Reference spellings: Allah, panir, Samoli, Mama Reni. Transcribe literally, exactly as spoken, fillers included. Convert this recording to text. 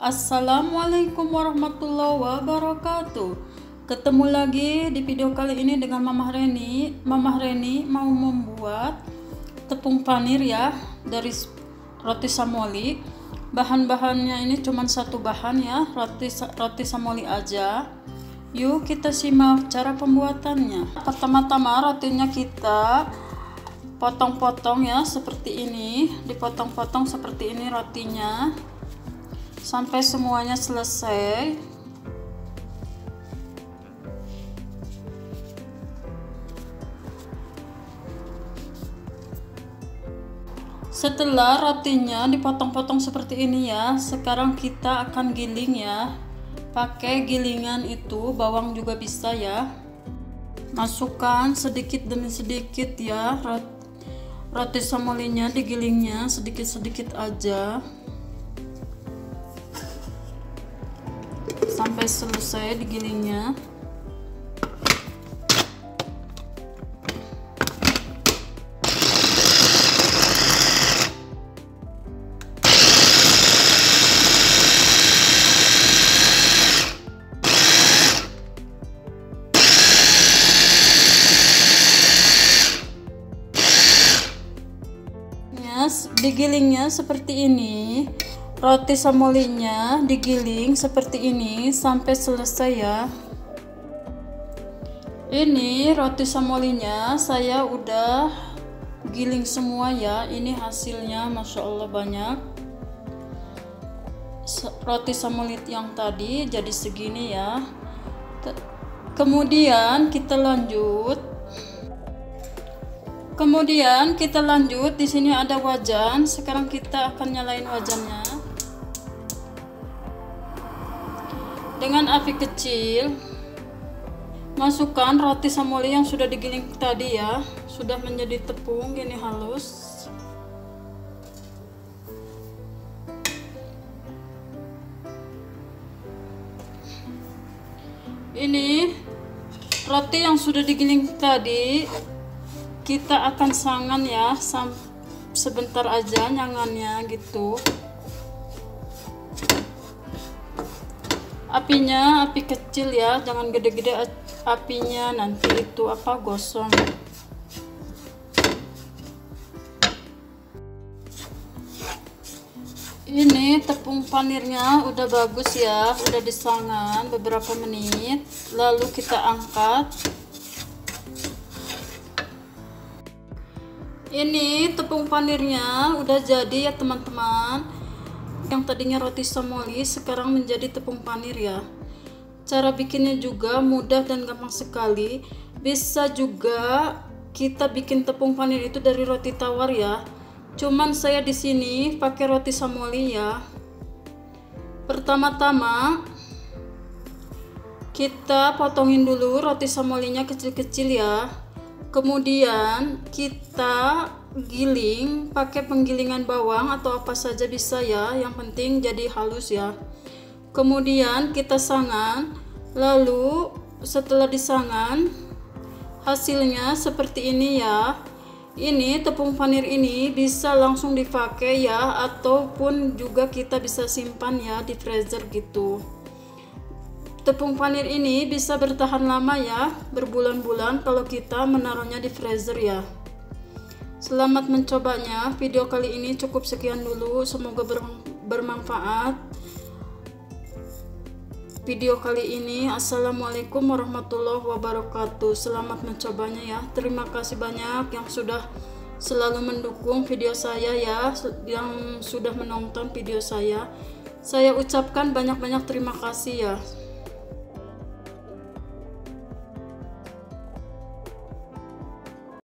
Assalamualaikum warahmatullahi wabarakatuh. Ketemu lagi di video kali ini dengan Mama Reni. Mama Reni mau membuat tepung panir ya, dari roti samoli. Bahan-bahannya ini cuma satu bahan ya, roti roti samoli aja. Yuk kita simak cara pembuatannya. Pertama-tama rotinya kita potong-potong ya, seperti ini. Dipotong-potong seperti ini rotinya sampai semuanya selesai. Setelah rotinya dipotong-potong seperti ini ya, sekarang kita akan giling ya. Pakai gilingan itu, bawang juga bisa ya. Masukkan sedikit demi sedikit ya, roti samolinya digilingnya sedikit-sedikit aja sampai selesai digilingnya. Digilingnya seperti ini. Roti samolinya digiling seperti ini sampai selesai ya. Ini roti samolinya saya udah giling semua ya. Ini hasilnya Masya Allah banyak. Roti samoli yang tadi jadi segini ya. Kemudian kita lanjut. Kemudian kita lanjut, di sini ada wajan. Sekarang kita akan nyalain wajannya dengan api kecil. Masukkan roti samoli yang sudah digiling tadi ya, sudah menjadi tepung gini halus. Ini roti yang sudah digiling tadi kita akan sangan ya, sebentar aja nyangannya gitu. Apinya api kecil ya, jangan gede-gede apinya, nanti itu apa gosong. Ini tepung panirnya udah bagus ya, udah disangan beberapa menit, lalu kita angkat. Ini tepung panirnya udah jadi ya teman-teman. Yang tadinya roti samoli sekarang menjadi tepung panir ya. Cara bikinnya juga mudah dan gampang sekali. Bisa juga kita bikin tepung panir itu dari roti tawar ya. Cuman saya di sini pakai roti samoli ya. Pertama-tama kita potongin dulu roti samolinya kecil-kecil ya. Kemudian kita giling pakai penggilingan bawang atau apa saja bisa ya, yang penting jadi halus ya. Kemudian kita sangan, lalu setelah disangan hasilnya seperti ini ya. Ini tepung panir ini bisa langsung dipakai ya, ataupun juga kita bisa simpan ya di freezer gitu. Tepung panir ini bisa bertahan lama ya, berbulan-bulan kalau kita menaruhnya di freezer ya. Selamat mencobanya. Video kali ini cukup sekian dulu, semoga bermanfaat video kali ini. Assalamualaikum warahmatullahi wabarakatuh. Selamat mencobanya ya. Terima kasih banyak yang sudah selalu mendukung video saya ya, yang sudah menonton video saya. Saya ucapkan banyak-banyak terima kasih ya.